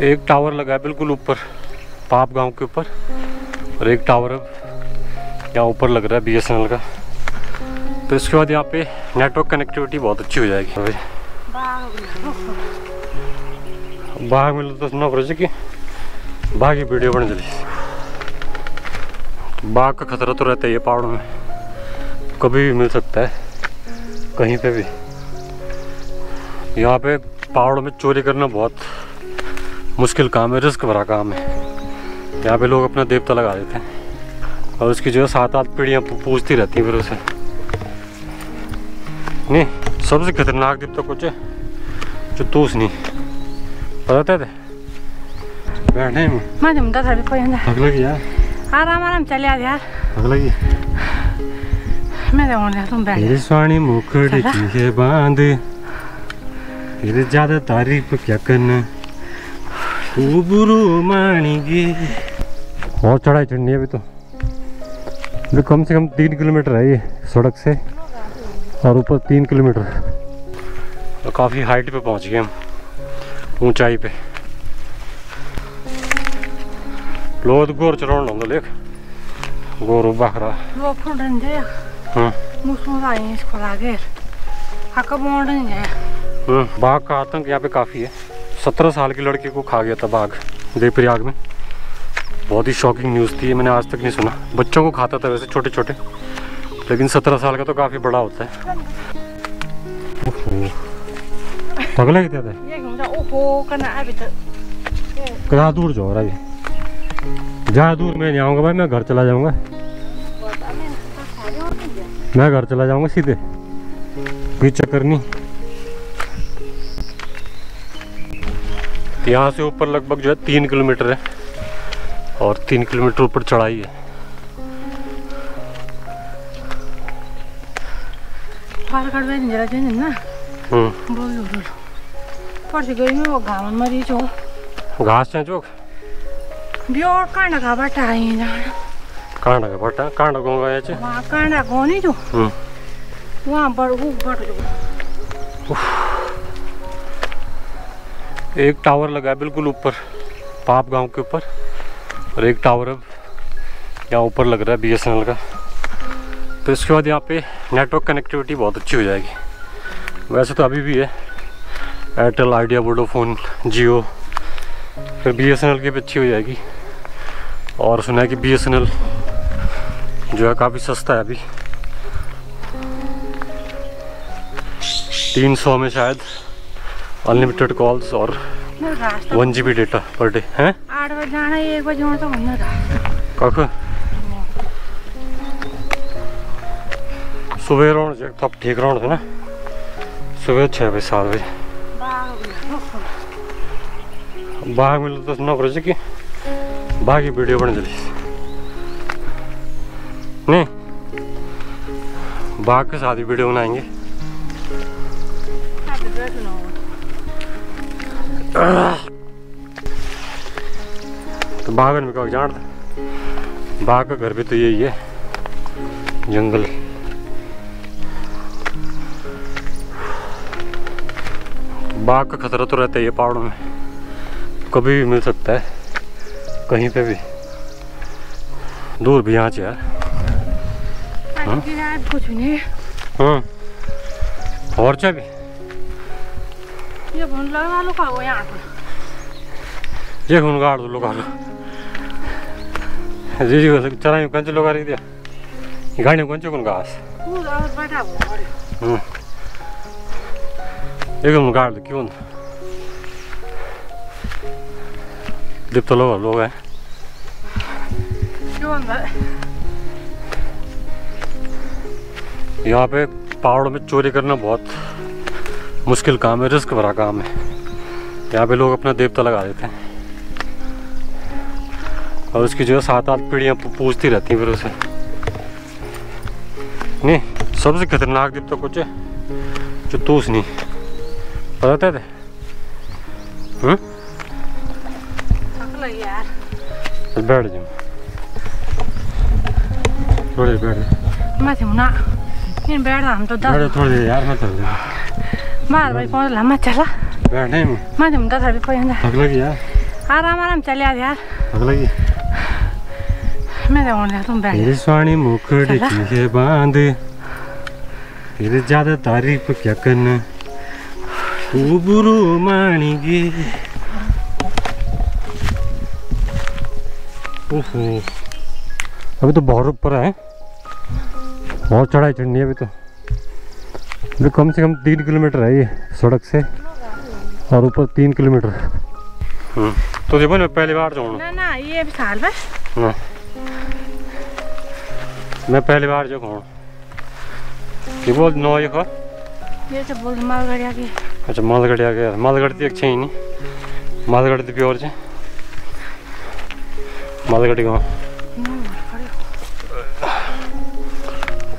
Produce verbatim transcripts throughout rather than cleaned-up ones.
एक टावर लगा है बिल्कुल ऊपर पाप गांव के ऊपर, और एक टावर अब यहाँ ऊपर लग रहा है बी एस एन एल का। तो इसके बाद यहाँ पे नेटवर्क कनेक्टिविटी बहुत अच्छी हो जाएगी। भाई बाघ मिले तो सुनना पड़े कि बाघ की वीडियो बन चली। बाघ का खतरा तो रहता है ये पहाड़ों में, कभी भी मिल सकता है कहीं पे भी। यहाँ पे पहाड़ों में चोरी करना बहुत मुश्किल काम है, रिस्क भरा काम है। यहाँ पे लोग अपना देवता लगा देते हैं और उसकी जो है सात आठ पीढ़ियाँ पूछती रहती हैं फिर उसे। नहीं, सबसे खतरनाक देवता कुछ है जो तूस नहीं पता थे बैठने में आराम आराम चले आ यार। मैं तुम बैठ मुखड़ की बांध फिर ज्यादा तारीफ क्या करना और चढ़ाई चढ़नी है। अभी तो अभी कम से कम तीन किलोमीटर है ये सड़क से और ऊपर तीन किलोमीटर। तो काफ़ी हाइट पे पहुंच गए हम, ऊंचाई पे। लोध गोर चढ़ाना होगा लेख गोर बखरा बाघ का आतंक यहाँ पे काफ़ी है। सत्रह साल की लड़की को खा गया था बाघ देवप्रयाग में। बहुत ही शॉकिंग न्यूज़ थी, मैंने आज तक नहीं सुना। बच्चों को खाता था वैसे छोटे छोटे, लेकिन सत्रह साल का तो काफ़ी बड़ा होता है। पगला कितना दूर जाओ रहा है, जहाँ दूर मैं नहीं आऊँगा भाई, मैं घर चला जाऊँगा, मैं घर चला जाऊँगा सीधे, कोई चक्कर नहीं। यहाँ से ऊपर लगभग जो है तीन किलोमीटर है और तीन किलोमीटर ऊपर चढ़ाई है। घास है चौक कांडा का बाटा कांडा का बाटा कांडा कांडा गो नहीं जो वहाँ बड़ एक टावर लगा है बिल्कुल ऊपर पाप गांव के ऊपर, और एक टावर अब यहाँ ऊपर लग रहा है बी एस एन एल का। तो इसके बाद यहाँ पे नेटवर्क कनेक्टिविटी बहुत अच्छी हो जाएगी। वैसे तो अभी भी है एयरटेल, आइडिया, वोडाफोन, जियो, फिर बी एस एन एल की भी अच्छी हो जाएगी। और सुना है कि बी एस एन एल जो है काफ़ी सस्ता है अभी, तीन सौ में शायद अनलिमिटेड कॉल्स और one G B data per day है। सुबह रौन जब तब ठीक रौन थे ना, सुबह छः बजे सात बजे बाघ मिले तो सुनना पड़े कि बाघ की वीडियो बन चली। नहीं, बाघ के साथ ही वीडियो बनाएंगे। तो बागन में जान था, बाघ का घर भी तो यही है जंगल। बाघ का खतरा तो रहता है ये पहाड़ों में, कभी भी मिल सकता है कहीं पे भी। दूर भी यहाँ से यार और चा भी ये गाड़ दो लोग जी जी चला कंच लोग गाड़ी कंच घास एकदम गाड़ दो क्यों दीप तो लोग लोग है यहाँ पे। पहाड़ों में चोरी करना बहुत मुश्किल काम है, रिस्क भरा काम है। यहाँ पे लोग अपना देवता लगा देते हैं और उसकी जो है सात आठ पीढ़ियाँ पूछती रहती हैं फिर उसे। नहीं, सबसे खतरनाक देवता कुछ है जो तूस नहीं पता थे। बैठ जाओ थोड़े बैठ हम तो थोड़ी यार मैं मार भाई कौन लामा चला बैठने में माध्यम दस अभी कोई अंदर थक लगी यार। आराम आराम चले आज यार मैं यार तुम बैठे बांध फिर ज्यादा तारीफ क्या करना अभी तो बहुत ऊपर है बहुत चढ़ाई चढ़नी है अभी तो अभी कम से कम तीन किलोमीटर है ये सड़क से और ऊपर तीन किलोमीटर तो देखो मैं पहली बार जाऊँ ना ना ये साल में ना मैं पहली बार जो हूँ ये बोल नौ ये खा ये सब बोल मालगढ़ आ गए अच्छा मालगढ़ आ गया मालगढ़ तो अच्छे ही नहीं मालगढ़ तो प्योर है मालगढ़ गाँव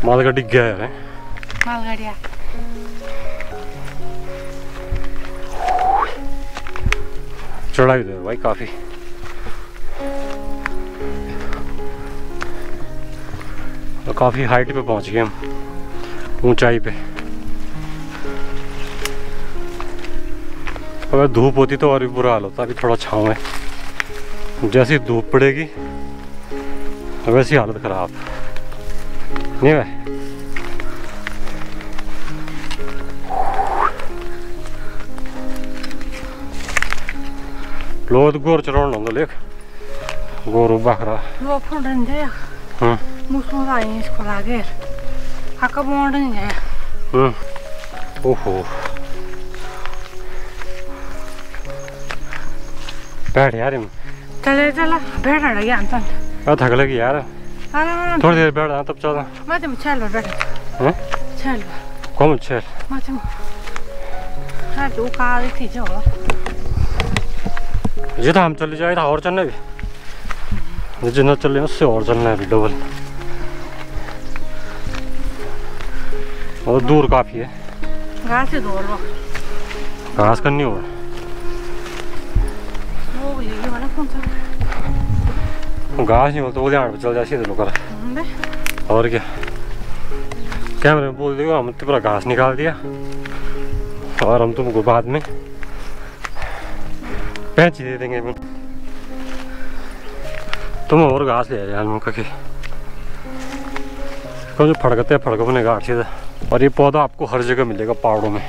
मालगढ़ गया है मालगढ़िया चढ़ाई उधर भाई काफी तो काफी हाइट पे पहुंच गए हम ऊंचाई पे अगर धूप होती तो और भी बुरा हाल होता अभी थोड़ा छांव है जैसी धूप पड़ेगी वैसी हालत खराब नहीं भाई लोड गोर चलाउन होंदा लेख गोरु बाखरा लो फोडन जाय हम मुसुरा इस को लागे आका बोंडन जाय हम ओहो बैठ यार चले चला बैठा गया अंत आ थक लगी यार हां थोड़ी देर बैठा तब चला मैं तुम चलो बैठ हैं चलो कौन चल मैं तुम हां तो का थी जो ये तो हम चले जाए था और चलना भी जितना चले उससे और चलना है डबल और दूर काफी है घास से दूर घास करनी हो घास नहीं हो तो वो ध्यान पर चल जाए लोग और क्या कैमरे में बोल देखो हम तो पूरा घास निकाल दिया और हम तुमको बाद में पैंच दे देंगे तुम और घास ले जाए मुँह के तो जो फड़कते हैं फड़कों ने गाड़ से और ये पौधा आपको हर जगह मिलेगा पहाड़ों में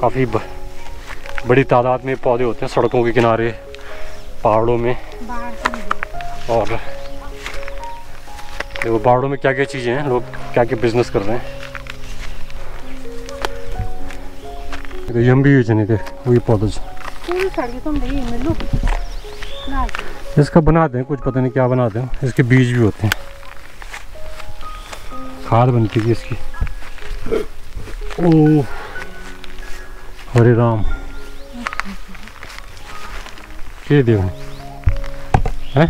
काफ़ी बड़ी तादाद में पौधे होते हैं सड़कों के किनारे पहाड़ों में और देखो पहाड़ों में क्या क्या चीज़ें हैं लोग क्या क्या बिजनेस कर रहे हैं तो यम भी बेचने थे वही पौधे तुम इसका बनाते हैं कुछ पता नहीं क्या बनाते हैं इसके बीज भी होते हैं खाद बनती थी इसकी ओ हरे राम ये देखो हैं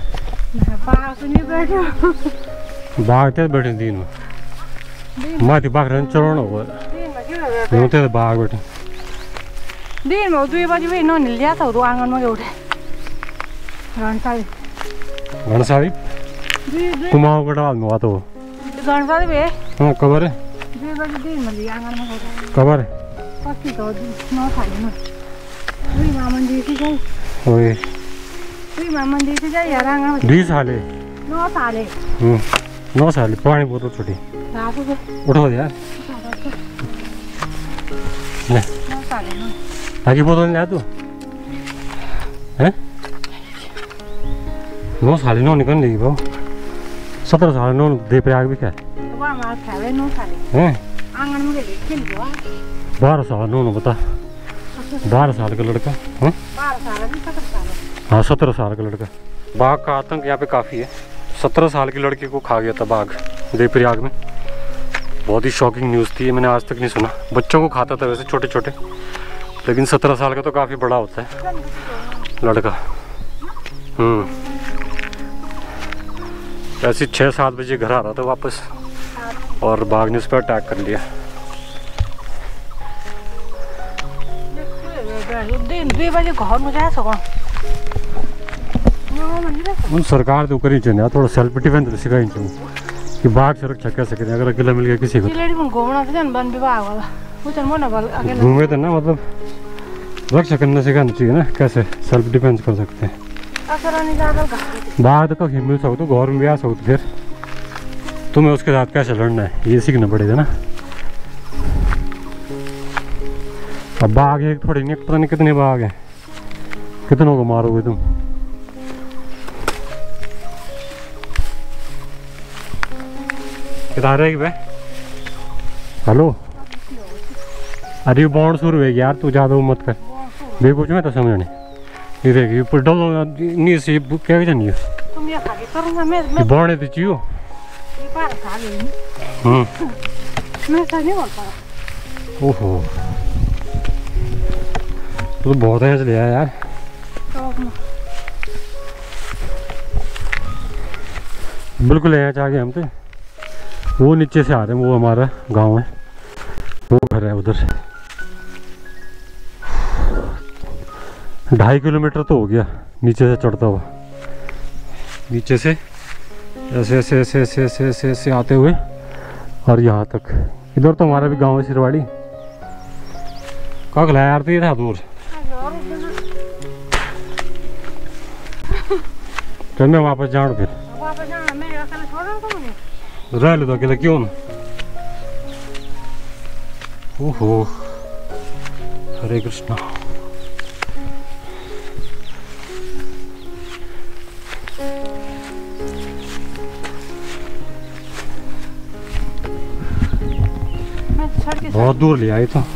बाघ तो बैठे दिन में माथी बाघ चलाना बाघ बैठे दिन में दुई बजे भी नौ निलिया था वो आंगन में उठे गणसावी गणसावी तुम आओ कटा आदमी हुआ तो गणसावी भी हाँ कबर है दुई बजे दिन में लिया आंगन में उठे कबर है पक्की तो नौ साली में दुई मामन दी थी जाई ओए दुई मामन दी थी जाई यार आंगन में दुई साले नौ साले हम्म नौ साले पानी बोतल छोटी उठो यार ले नौ साले में आगे बोतल लिया तू है नौ साल नौ निकल लेगी भाव सत्रह साल नौ देवप्रयाग भी क्या है बारह साल नौ बता बारह साल का लड़का है हाँ सत्रह साल का लड़का बाघ का आतंक यहाँ पे काफ़ी है सत्रह साल के लड़के को खा गया था बाघ देवप्रयाग में बहुत ही शॉकिंग न्यूज़ थी मैंने आज तक नहीं सुना बच्चों को खाता था वैसे छोटे छोटे लेकिन सत्रह साल का तो काफ़ी बड़ा होता है लड़का हम्म ऐसे छः सात बजे घर आ रहा था वापस और बाघ ने उस पर अटैक कर लिया उन सरकार तो करी चाहिए थोड़ा सेल्फ डिफेंस सिखाई चाहिए कि बाघ से रक्षा कर सकें अगर अकेला मिल गया किसी को घूमे तो ना मतलब वर्क करना सिखाना चाहिए ना, कैसे सेल्फ डिफेंस कर सकते हैं। बाहर तक हिम्मत सकते घर में भी आ सकते, फिर तुम्हें उसके साथ कैसे लड़ना है ये सीखना पड़ेगा ना। अब बाघ एक थोड़ी नहीं, पता नहीं कितने बाघ हैं, कितनों को मारोगे तुम। किधर है भाई? हेलो, अरे ये बाढ़ शुरू है यार, तू ज़्यादा मत कर, बेकूच में तो समझ नहीं। ये देख ये पर डलो नहीं से क्या क्या नहीं तुम ये खाके करूंगा मैं मैं बाढ़ है तो जियो ये बार खा ले। हम्म मैं खा नहीं बोलता। ओहो तो बहुत है चले यार। बिल्कुल यहाँ जा गए हम तो, वो नीचे से आ रहे हैं, वो हमारा गांव है, वो घर है उधर से। ढाई किलोमीटर तो हो गया नीचे से चढ़ता हुआ, नीचे से ऐसे ऐसे ऐसे ऐसे ऐसे ऐसे ऐसे आते हुए और यहाँ तक। इधर तो हमारा भी गांव है शिरवाड़ी। कहाँ खिलाया यार तो ये था दूर चलने वापस जाओ फिर रह लो तो अकेले क्यों ना। ओहो हरे कृष्णा, बहुत दूर ले आई तो।